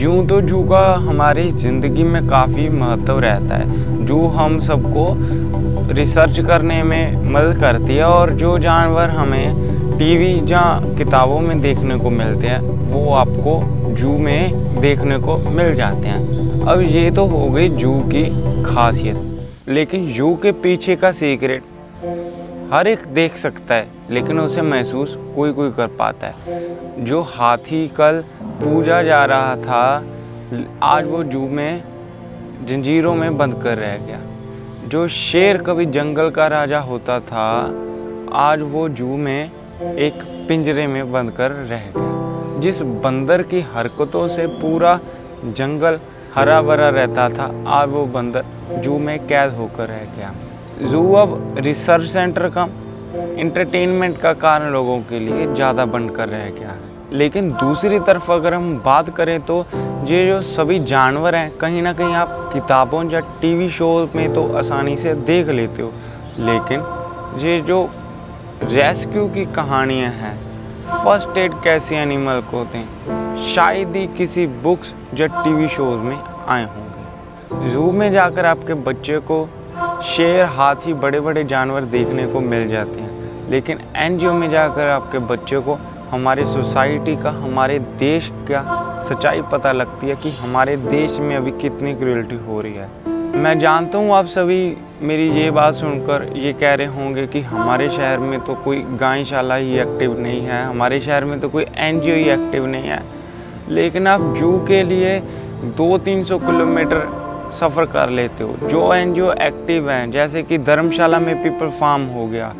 यूं तो जू का हमारी ज़िंदगी में काफ़ी महत्व रहता है। जू हम सबको रिसर्च करने में मदद करती है और जो जानवर हमें टीवी या किताबों में देखने को मिलते हैं वो आपको जू में देखने को मिल जाते हैं। अब ये तो हो गई जू की खासियत, लेकिन जू के पीछे का सीक्रेट हर एक देख सकता है लेकिन उसे महसूस कोई कोई कर पाता है। जो हाथी कल पूजा जा रहा था आज वो जू में जंजीरों में बंद कर रह गया। जो शेर कभी जंगल का राजा होता था आज वो जू में एक पिंजरे में बंद कर रह गया। जिस बंदर की हरकतों से पूरा जंगल हरा भरा रहता था आज वो बंदर जू में कैद होकर रह गया। जू अब रिसर्च सेंटर का इंटरटेनमेंट का कारण लोगों के लिए ज़्यादा बनकर रह गया है। लेकिन दूसरी तरफ अगर हम बात करें तो ये जो सभी जानवर हैं कहीं ना कहीं आप किताबों या टीवी शो में तो आसानी से देख लेते हो, लेकिन ये जो रेस्क्यू की कहानियाँ हैं, फर्स्ट एड कैसे एनिमल को दें, शायद ही किसी बुक्स या टीवी शोज में आए होंगे। जू में जाकर आपके बच्चे को शेर हाथी बड़े बड़े जानवर देखने को मिल जाते हैं, लेकिन एनजीओ में जाकर आपके बच्चे को हमारे सोसाइटी का हमारे देश का सच्चाई पता लगती है कि हमारे देश में अभी कितनी क्रूरल्टी हो रही है। मैं जानता हूँ आप सभी मेरी ये बात सुनकर ये कह रहे होंगे कि हमारे शहर में तो कोई गौशाला ही एक्टिव नहीं है, हमारे शहर में तो कोई एनजीओ ही एक्टिव नहीं है, लेकिन आप जू के लिए 200-300 किलोमीटर सफ़र कर लेते हो। जो एनजीओ एक्टिव हैं जैसे कि धर्मशाला में पीपल फार्म हो गया,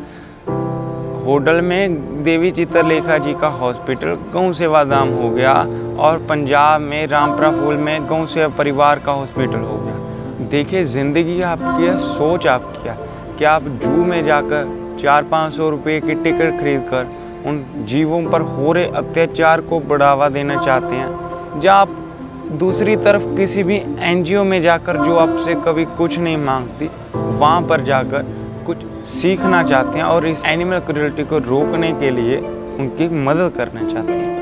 होडल में देवी चित्रलेखा जी का हॉस्पिटल, गौ सेवाधाम हो गया, और पंजाब में रामपुरा फूल में गौ सेवा परिवार का हॉस्पिटल हो गया। देखिए ज़िंदगी आपकी है, सोच आपकी है। क्या आप जू में जाकर 400-500 रुपये की टिकट खरीदकर उन जीवों पर हो रहे अत्याचार को बढ़ावा देना चाहते हैं, या आप दूसरी तरफ किसी भी एनजीओ में जाकर जो आपसे कभी कुछ नहीं मांगती वहाँ पर जाकर कुछ सीखना चाहते हैं और इस एनिमल क्रूरल्टी को रोकने के लिए उनकी मदद करना चाहते हैं?